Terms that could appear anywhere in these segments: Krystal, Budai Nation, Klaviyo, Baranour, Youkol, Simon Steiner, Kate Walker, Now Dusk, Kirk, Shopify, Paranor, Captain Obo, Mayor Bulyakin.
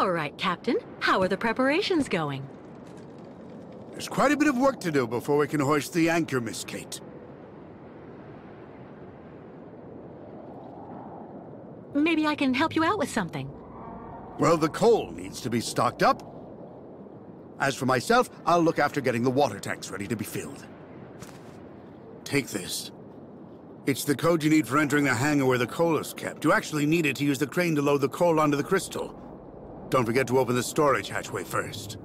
All right, Captain. How are the preparations going? There's quite a bit of work to do before we can hoist the anchor, Miss Kate. Maybe I can help you out with something. Well, the coal needs to be stocked up. As for myself, I'll look after getting the water tanks ready to be filled. Take this. It's the code you need for entering the hangar where the coal is kept. You actually need it to use the crane to load the coal onto the crystal. Don't forget to open the storage hatchway first.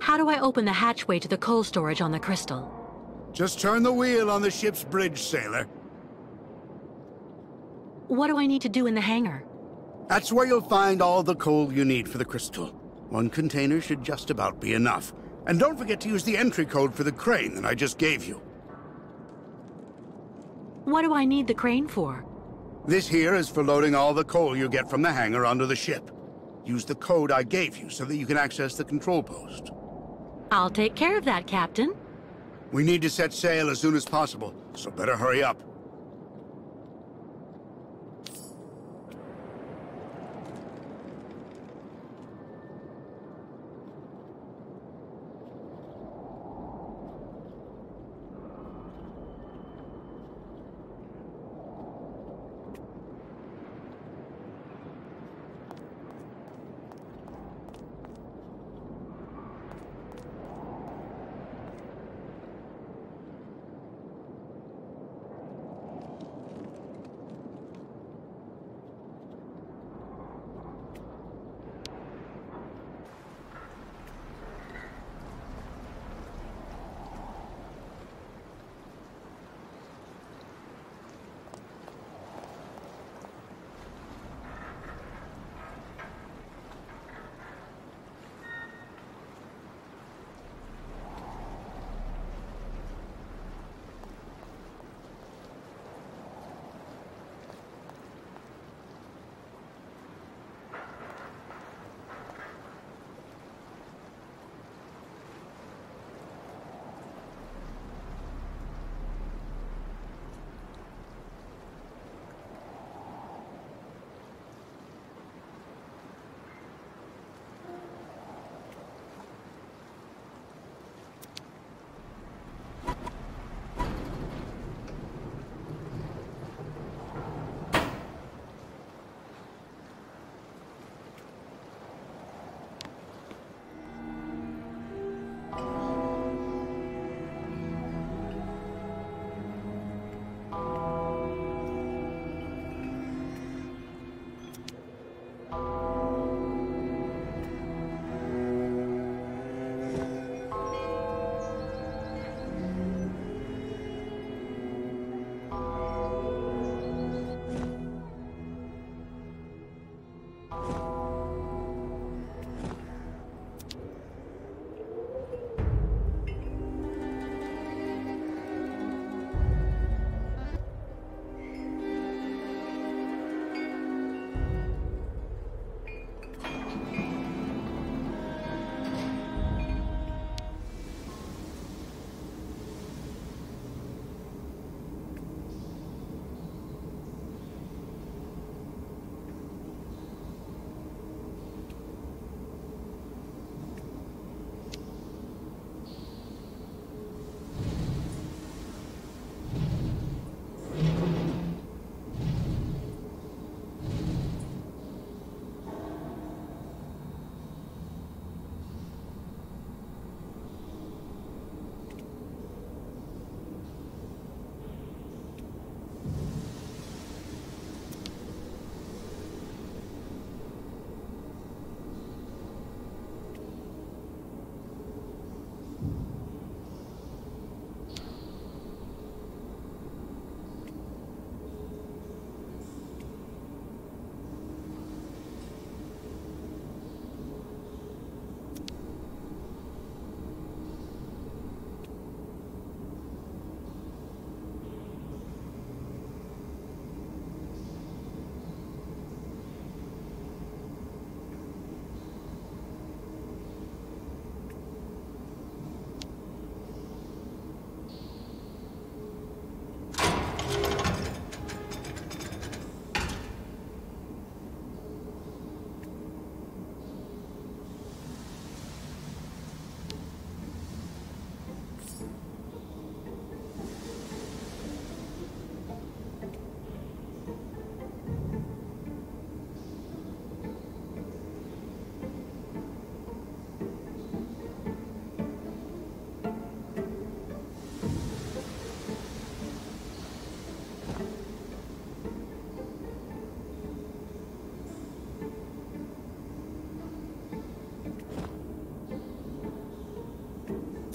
How do I open the hatchway to the coal storage on the crystal? Just turn the wheel on the ship's bridge, sailor. What do I need to do in the hangar? That's where you'll find all the coal you need for the crystal. One container should just about be enough. And don't forget to use the entry code for the crane that I just gave you. What do I need the crane for? This here is for loading all the coal you get from the hangar onto the ship. Use the code I gave you so that you can access the control post. I'll take care of that, Captain. We need to set sail as soon as possible, so better hurry up.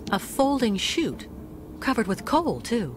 A folding chute, covered with coal, too.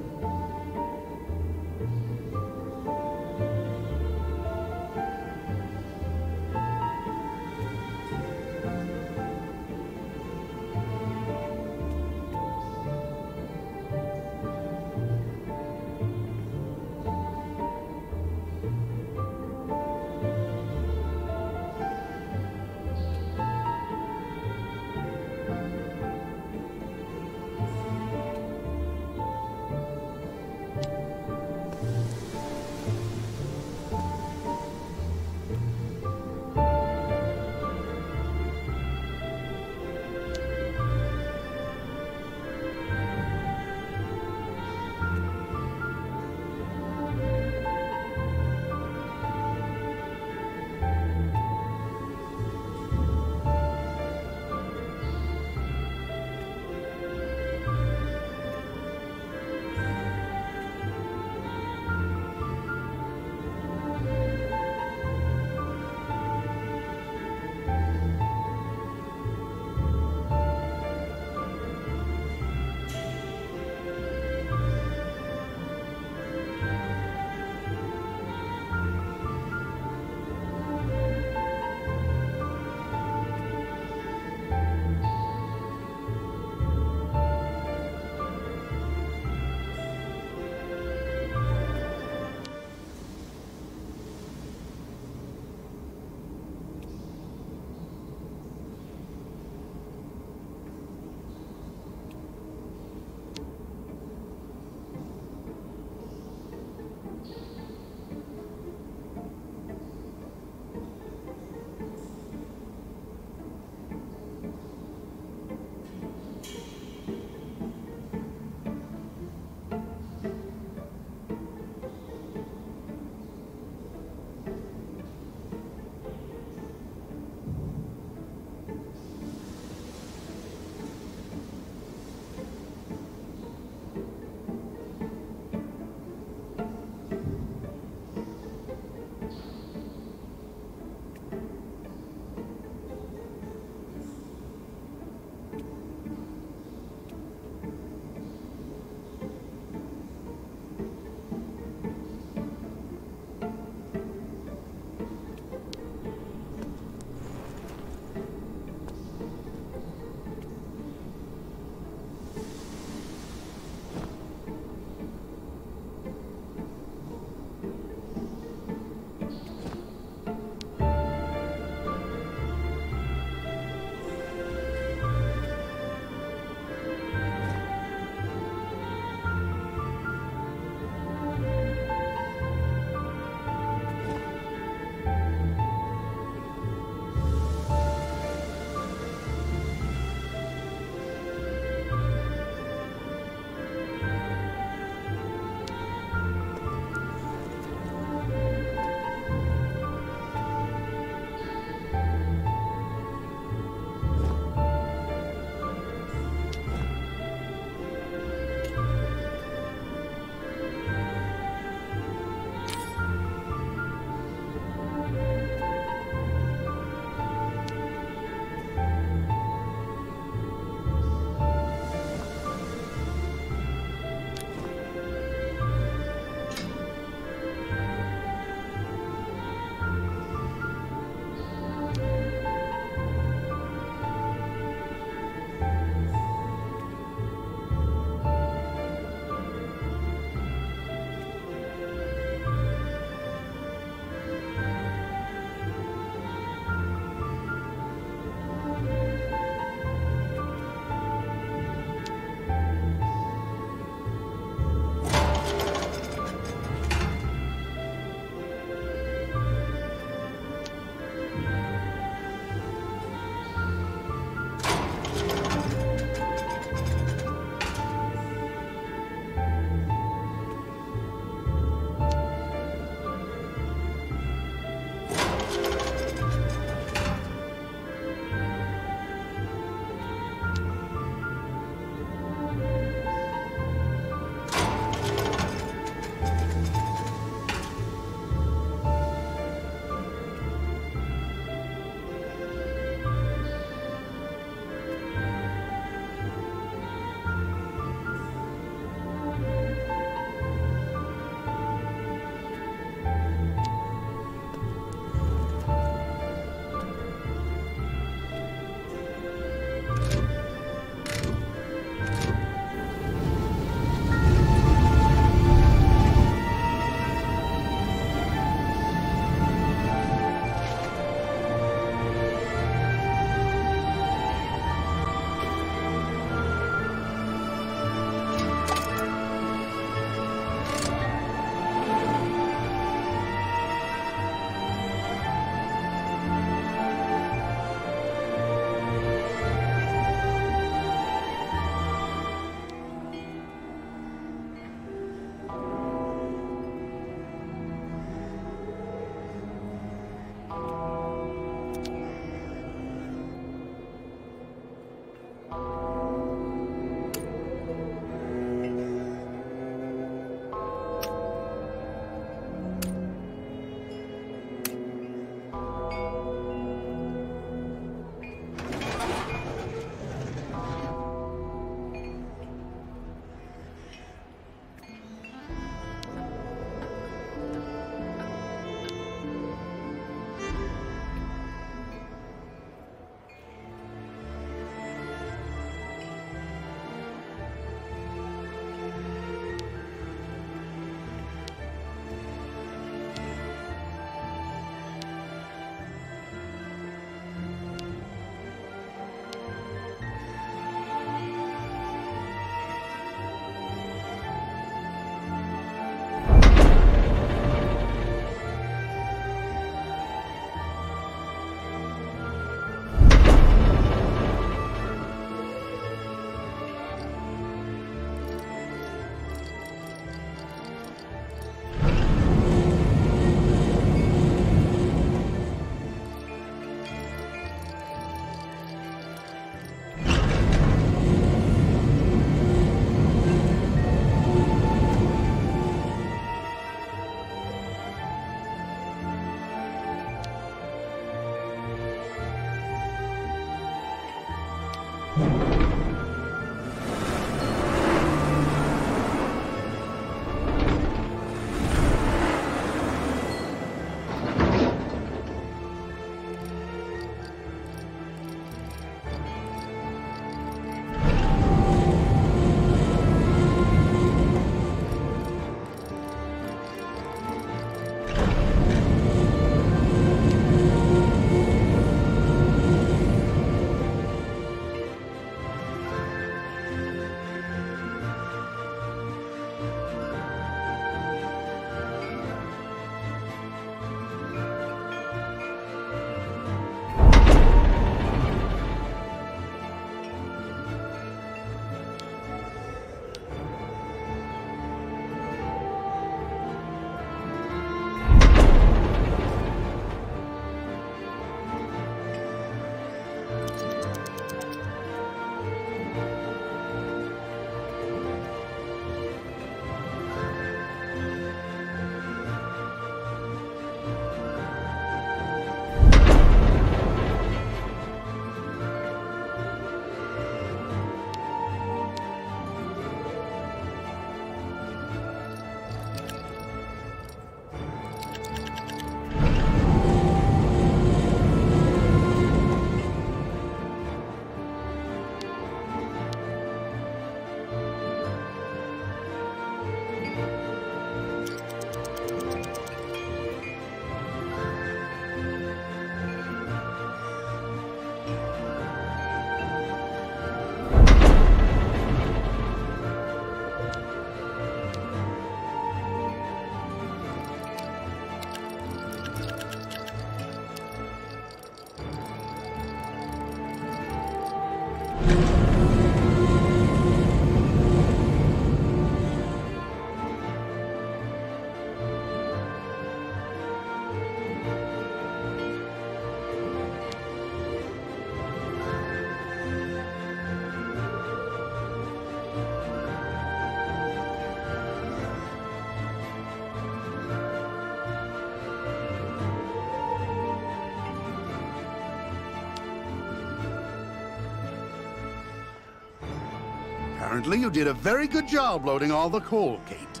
Apparently, you did a very good job loading all the coal, Kate.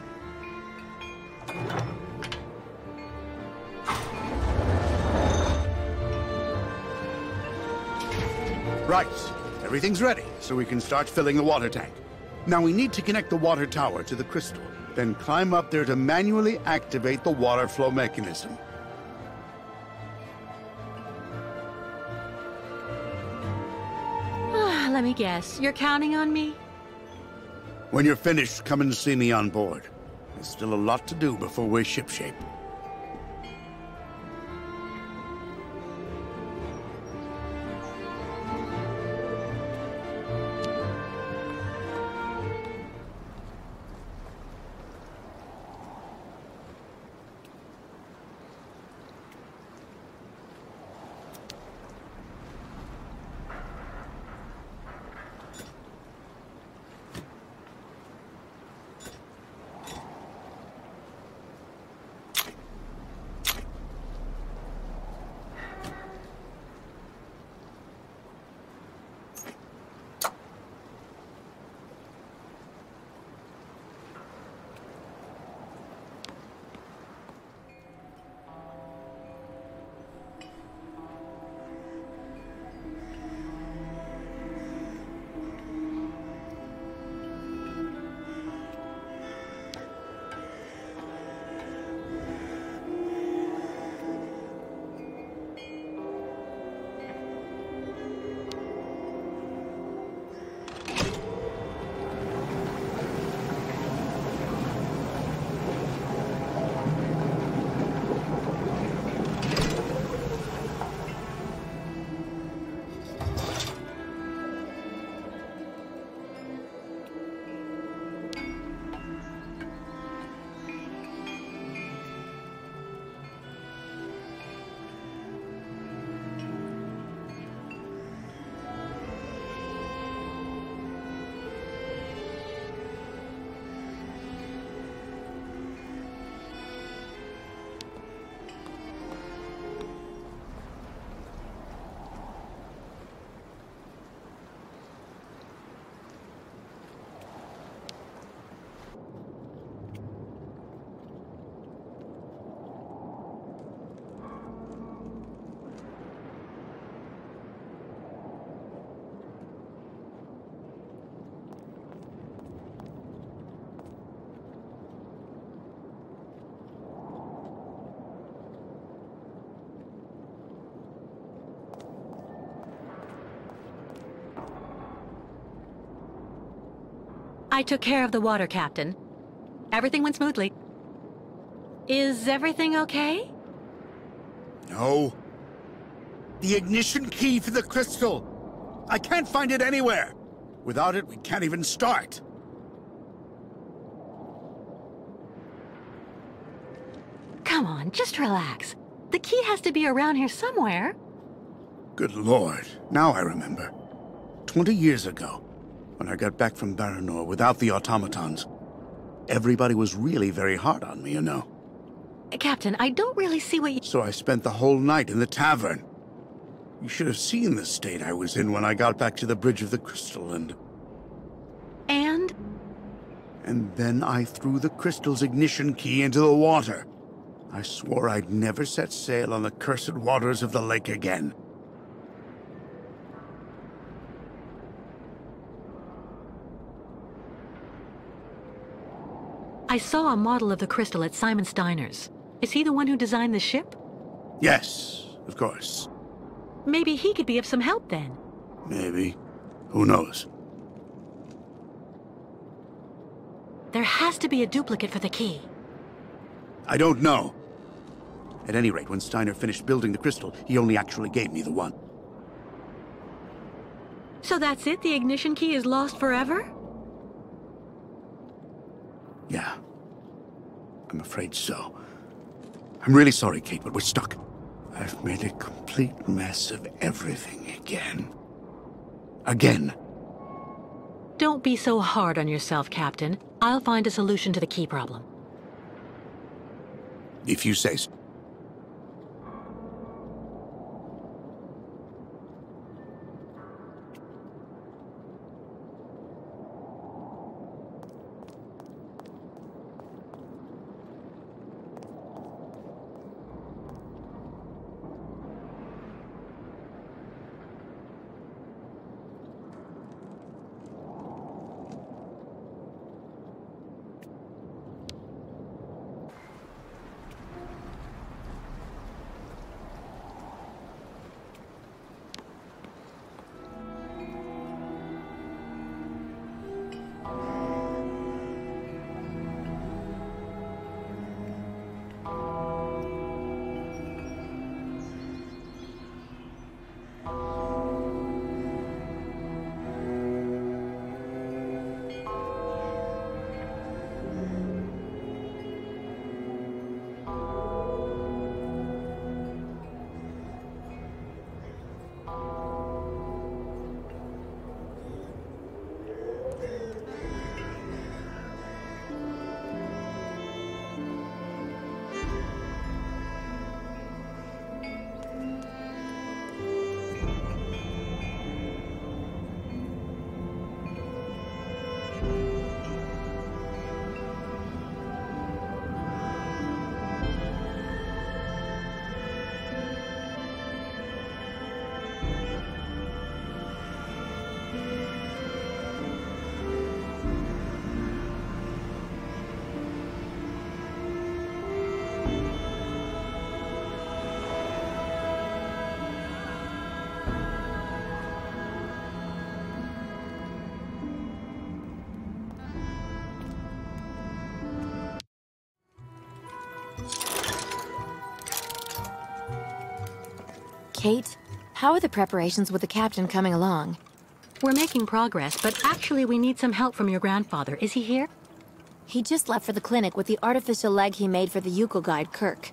Right. Everything's ready, so we can start filling the water tank. Now we need to connect the water tower to the crystal, then climb up there to manually activate the water flow mechanism. Let me guess, you're counting on me? When you're finished, come and see me on board. There's still a lot to do before we're shipshape. I took care of the water, Captain. Everything went smoothly. Is everything okay? No. The ignition key for the crystal. I can't find it anywhere. Without it, we can't even start. Come on, just relax. The key has to be around here somewhere. Good Lord, now I remember. 20 years ago, when I got back from Baranour without the automatons, everybody was really very hard on me, you know. Captain, I don't really see what you... So I spent the whole night in the tavern. You should have seen the state I was in when I got back to the Bridge of the Crystal and... And? And then I threw the crystal's ignition key into the water. I swore I'd never set sail on the cursed waters of the lake again. I saw a model of the crystal at Simon Steiner's. Is he the one who designed the ship? Yes, of course. Maybe he could be of some help then. Maybe. Who knows? There has to be a duplicate for the key. I don't know. At any rate, when Steiner finished building the crystal, he only actually gave me the one. So that's it? The ignition key is lost forever? Yeah. I'm afraid so. I'm really sorry, Kate, but we're stuck. I've made a complete mess of everything again. Again. Don't be so hard on yourself, Captain. I'll find a solution to the key problem. If you say so. Kate, how are the preparations with the captain coming along? We're making progress, but actually we need some help from your grandfather. Is he here? He just left for the clinic with the artificial leg he made for the Youkol guide, Kirk.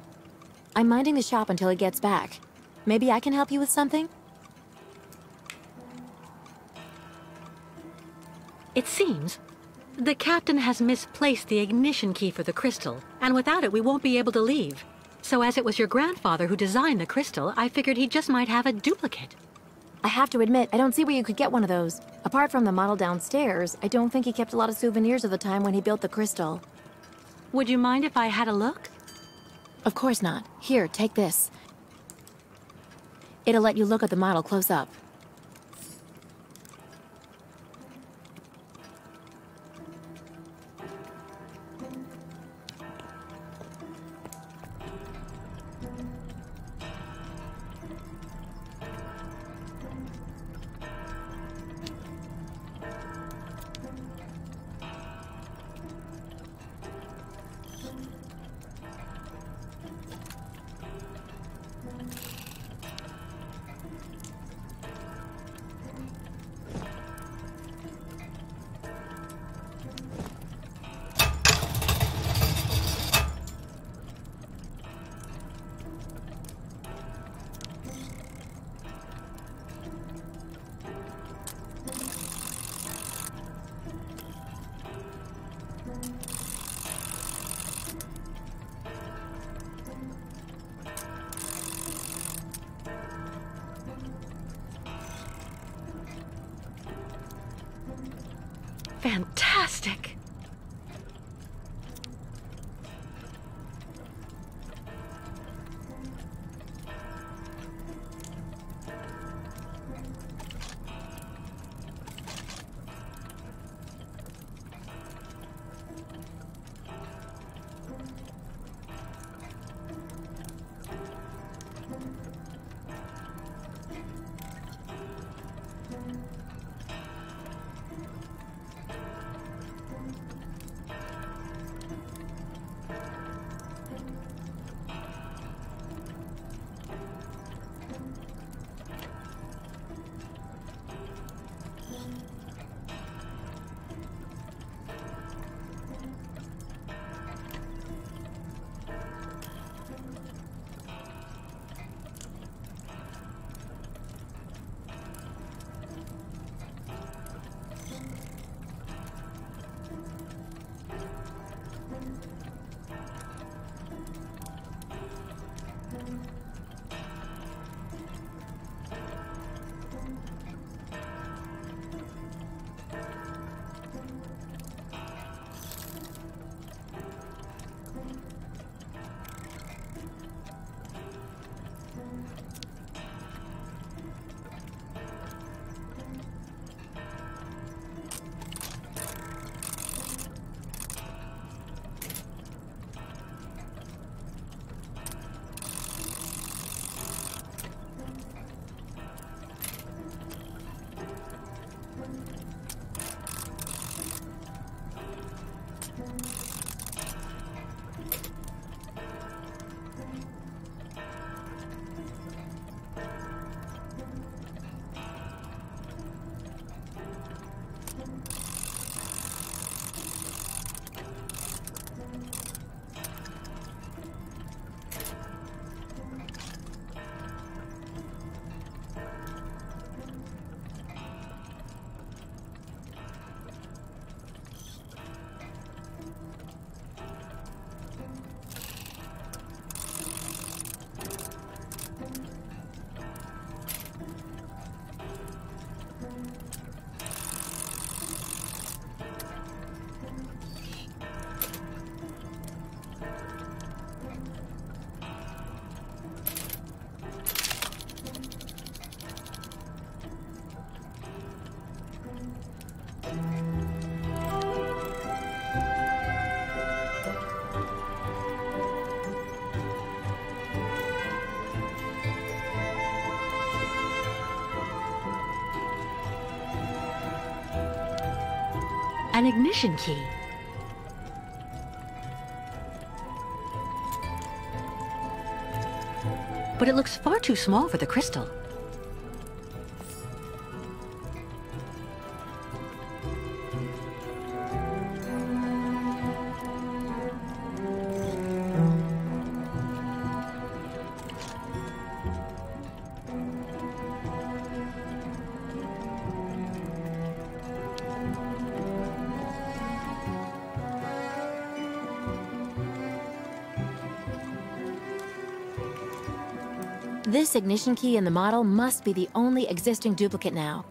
I'm minding the shop until he gets back. Maybe I can help you with something? It seems the captain has misplaced the ignition key for the crystal, and without it we won't be able to leave. So as it was your grandfather who designed the crystal, I figured he just might have a duplicate. I have to admit, I don't see where you could get one of those. Apart from the model downstairs, I don't think he kept a lot of souvenirs of the time when he built the crystal. Would you mind if I had a look? Of course not. Here, take this. It'll let you look at the model close up. Fantastic. An ignition key. But it looks far too small for the crystal. This ignition key in the model must be the only existing duplicate now.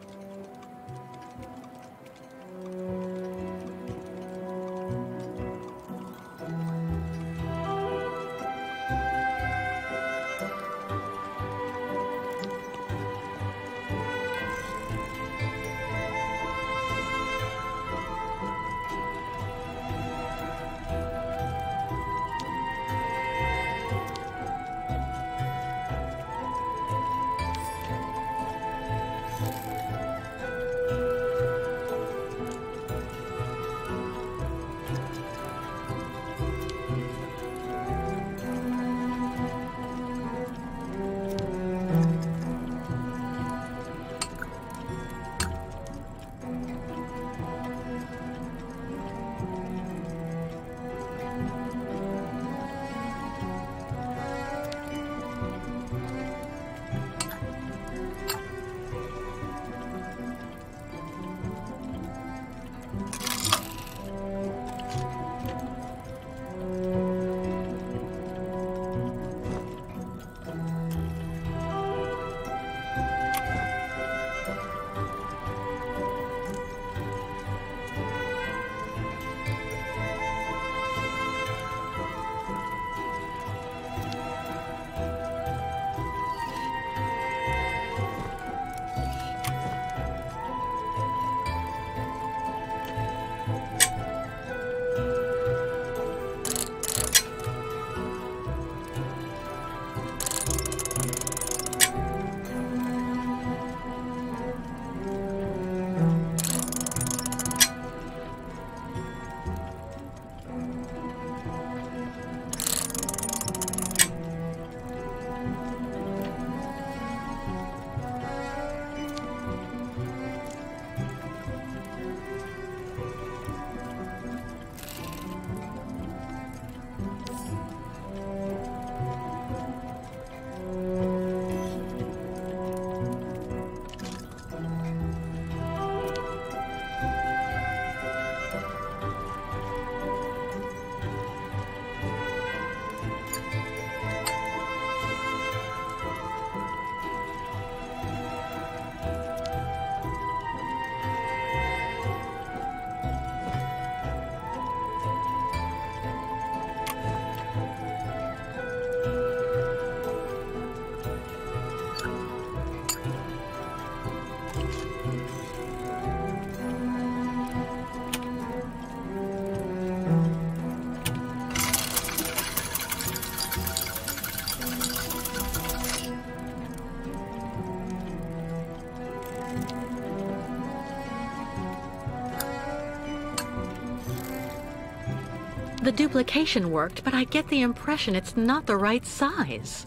The duplication worked, but I get the impression it's not the right size.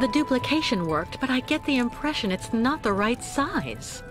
The duplication worked, but I get the impression it's not the right size.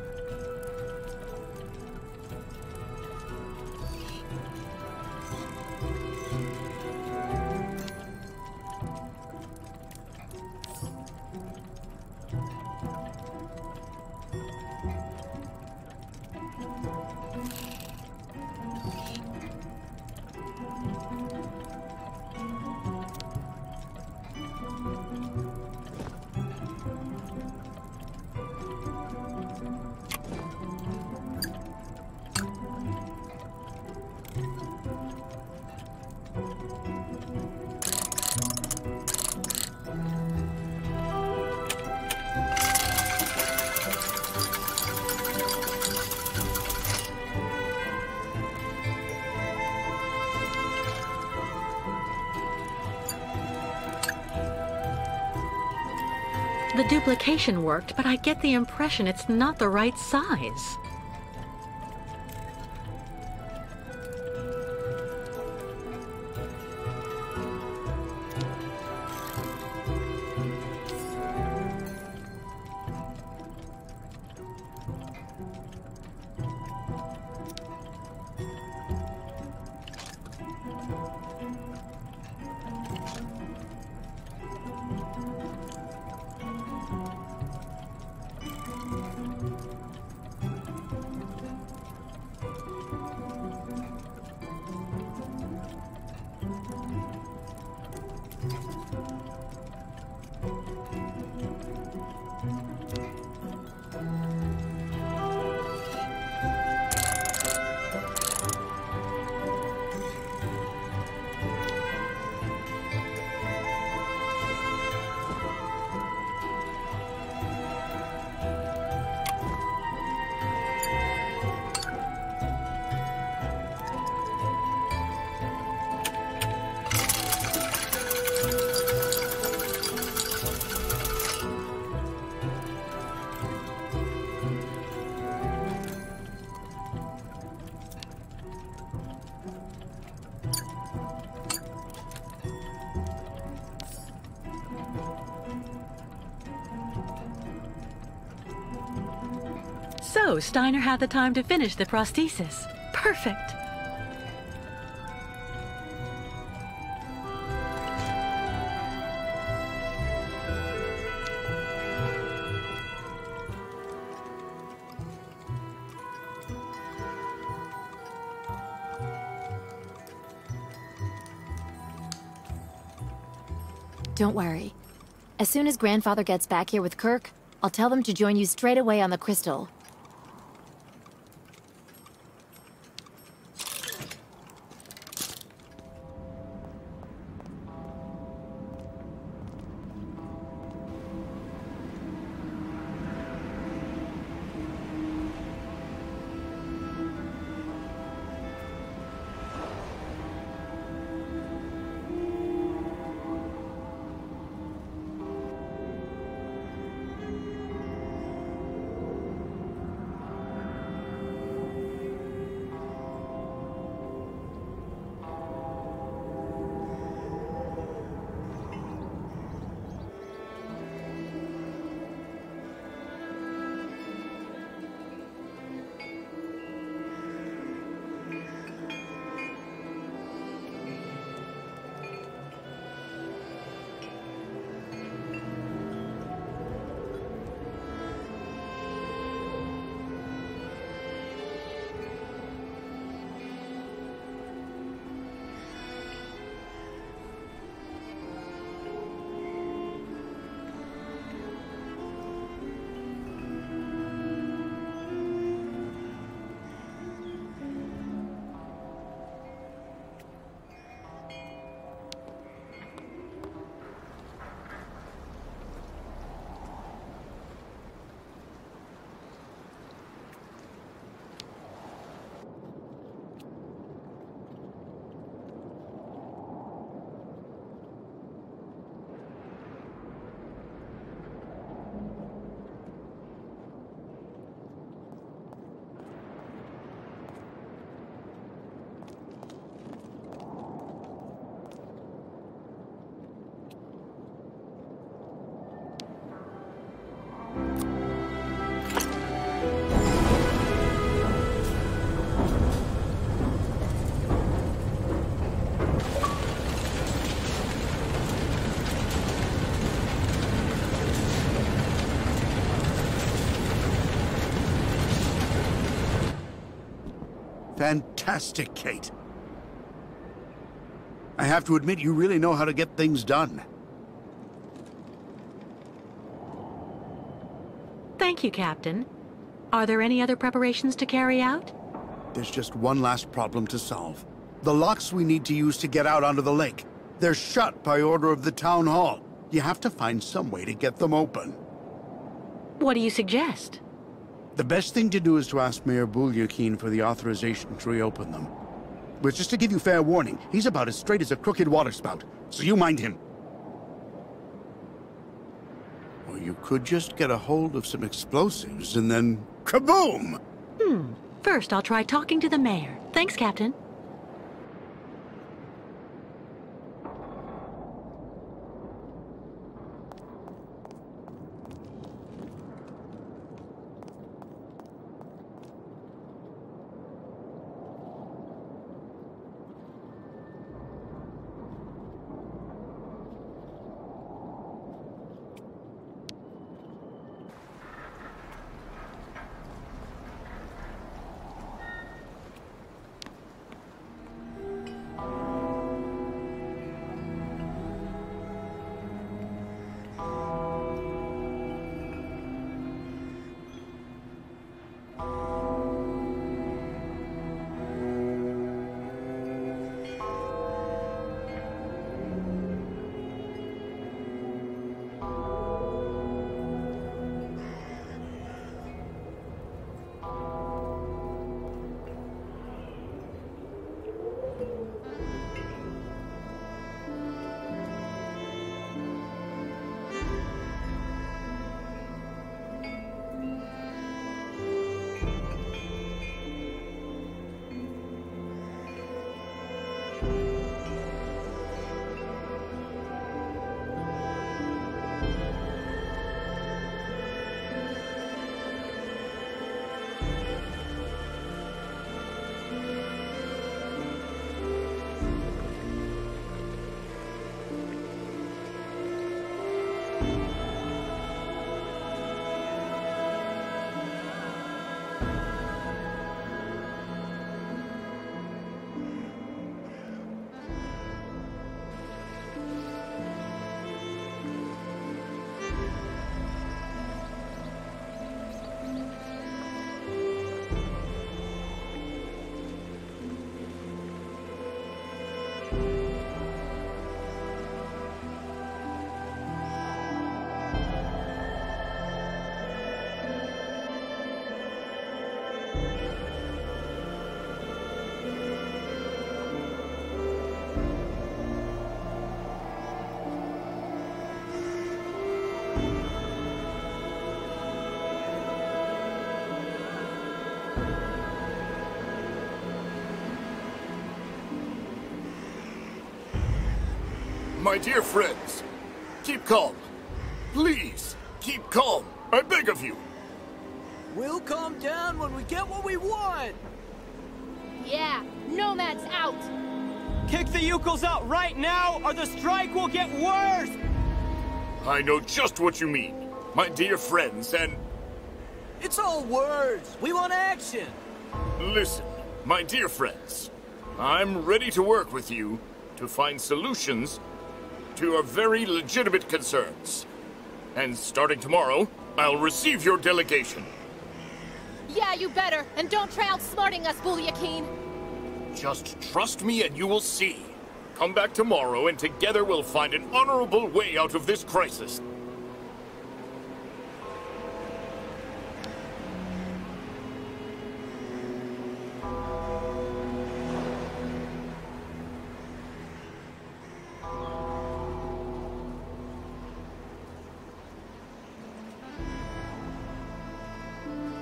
The duplication worked, but I get the impression it's not the right size. So Steiner had the time to finish the prosthesis. Perfect! Don't worry. As soon as Grandfather gets back here with Kirk, I'll tell them to join you straight away on the Krystal. Fantastic, Kate. I have to admit, you really know how to get things done. Thank you, Captain. Are there any other preparations to carry out? There's just one last problem to solve. The locks we need to use to get out onto the lake. They're shut by order of the town hall. You have to find some way to get them open. What do you suggest? The best thing to do is to ask Mayor Bulyakin for the authorization to reopen them. But just to give you fair warning, he's about as straight as a crooked waterspout, so you mind him. Or you could just get a hold of some explosives and then kaboom! First, I'll try talking to the mayor. Thanks, Captain. My dear friends, keep calm. Please, keep calm. I beg of you. We'll calm down when we get what we want. Yeah, Nomad's out. Kick the Youkols out right now, or the strike will get worse. I know just what you mean, my dear friends, and... It's all words. We want action. Listen, my dear friends, I'm ready to work with you to find solutions to your very legitimate concerns. And starting tomorrow, I'll receive your delegation. Yeah, you better. And don't try outsmarting us, Bulyakin. Just trust me and you will see. Come back tomorrow and together we'll find an honorable way out of this crisis.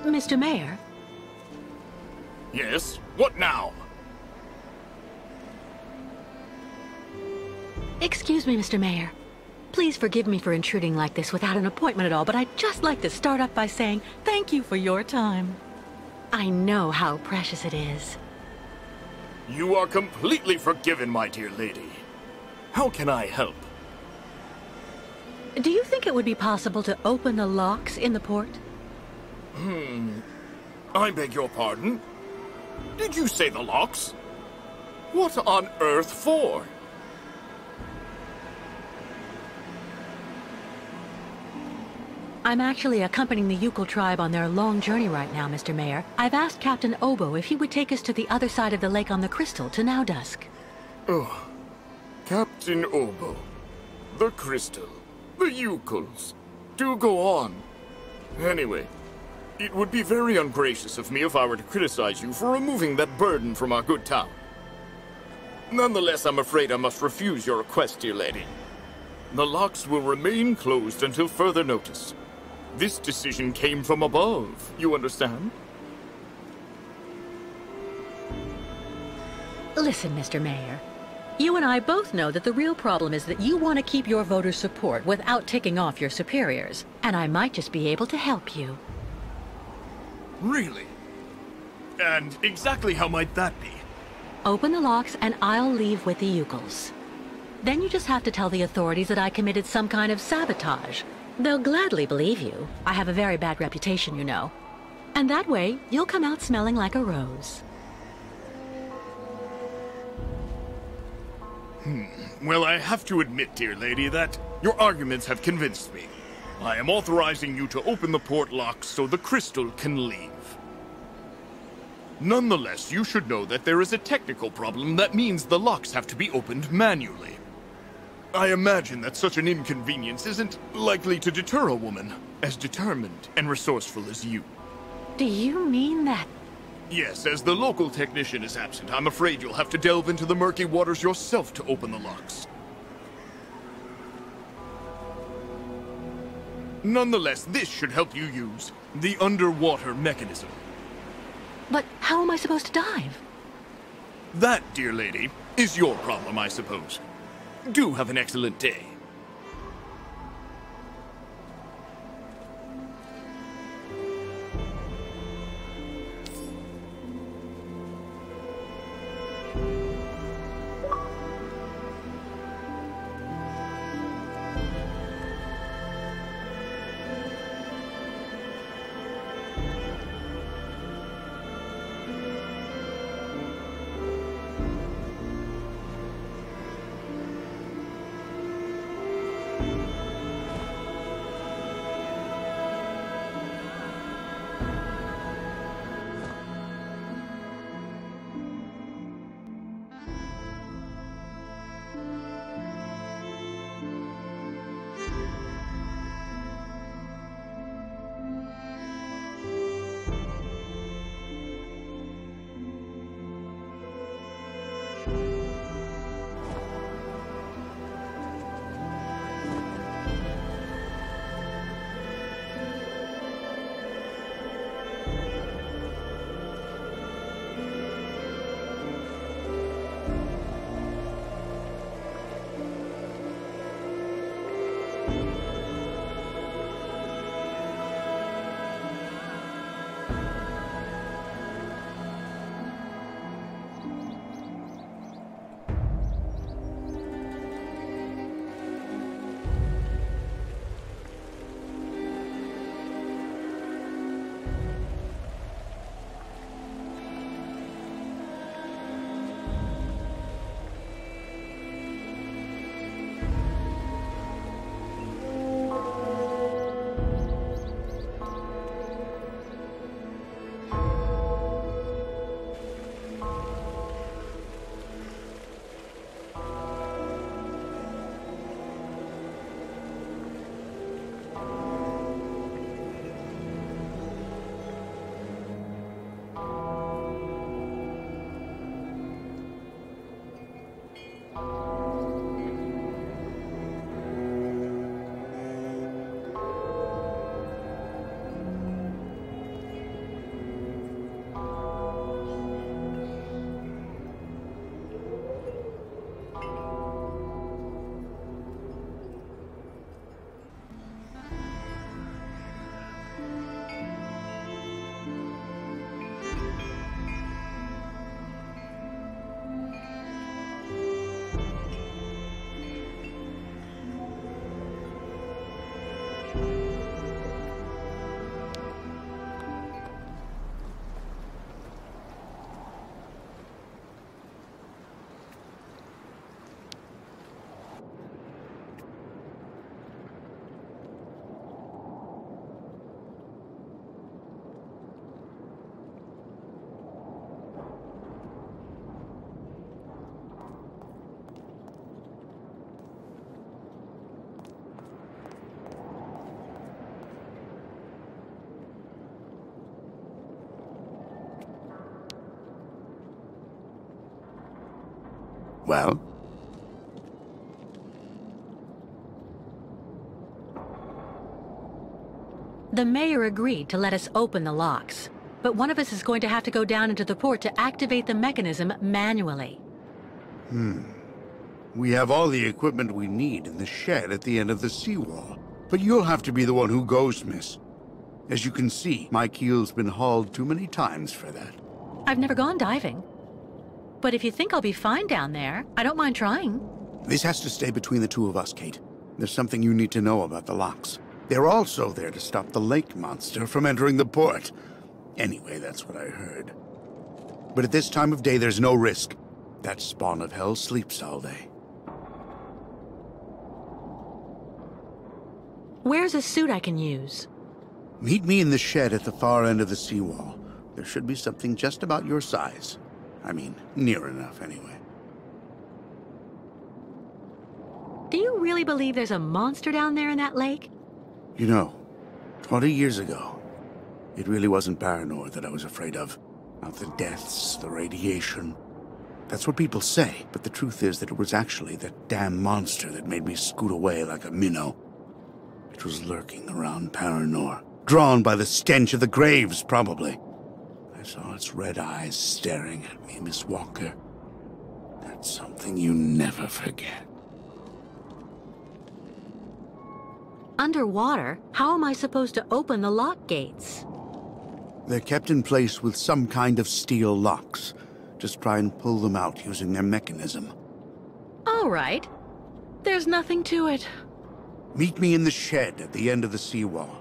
Mr. Mayor? Yes? What now? Excuse me, Mr. Mayor. Please forgive me for intruding like this without an appointment at all, but I'd just like to start off by saying thank you for your time. I know how precious it is. You are completely forgiven, my dear lady. How can I help? Do you think it would be possible to open the locks in the port? I beg your pardon? Did you say the locks? What on earth for? I'm actually accompanying the Youkol tribe on their long journey right now, Mr. Mayor. I've asked Captain Obo if he would take us to the other side of the lake on the Krystal to Now Dusk. Oh, Captain Obo, the Krystal, the Youkols. Do go on. Anyway, it would be very ungracious of me if I were to criticize you for removing that burden from our good town. Nonetheless, I'm afraid I must refuse your request, dear lady. The locks will remain closed until further notice. This decision came from above, you understand? Listen, Mr. Mayor. You and I both know that the real problem is that you want to keep your voters' support without ticking off your superiors. And I might just be able to help you. Really? And exactly how might that be? Open the locks and I'll leave with the Youkols. Then you just have to tell the authorities that I committed some kind of sabotage. They'll gladly believe you. I have a very bad reputation, you know. And that way, you'll come out smelling like a rose. Well, I have to admit, dear lady, that your arguments have convinced me. I am authorizing you to open the port locks so the Krystal can leave. Nonetheless, you should know that there is a technical problem that means the locks have to be opened manually. I imagine that such an inconvenience isn't likely to deter a woman as determined and resourceful as you. Do you mean that? Yes, as the local technician is absent, I'm afraid you'll have to delve into the murky waters yourself to open the locks. Nonetheless, this should help you use the underwater mechanism. But how am I supposed to dive? That, dear lady, is your problem, I suppose. Do have an excellent day. Well? The mayor agreed to let us open the locks, but one of us is going to have to go down into the port to activate the mechanism manually. We have all the equipment we need in the shed at the end of the seawall, but you'll have to be the one who goes, miss. As you can see, my keel's been hauled too many times for that. I've never gone diving. But if you think I'll be fine down there, I don't mind trying. This has to stay between the two of us, Kate. There's something you need to know about the locks. They're also there to stop the lake monster from entering the port. Anyway, that's what I heard. But at this time of day, there's no risk. That spawn of hell sleeps all day. Where's a suit I can use? Meet me in the shed at the far end of the seawall. There should be something just about your size. I mean, near enough, anyway. Do you really believe there's a monster down there in that lake? You know, 20 years ago, it really wasn't Baranour that I was afraid of. Not the deaths, the radiation. That's what people say, but the truth is that it was actually that damn monster that made me scoot away like a minnow. It was lurking around Paranor, drawn by the stench of the graves, probably. I saw its red eyes staring at me, Miss Walker. That's something you never forget. Underwater, how am I supposed to open the lock gates? They're kept in place with some kind of steel locks. Just try and pull them out using their mechanism. All right. There's nothing to it. Meet me in the shed at the end of the seawall.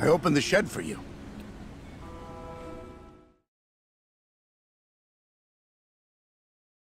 I opened the shed for you.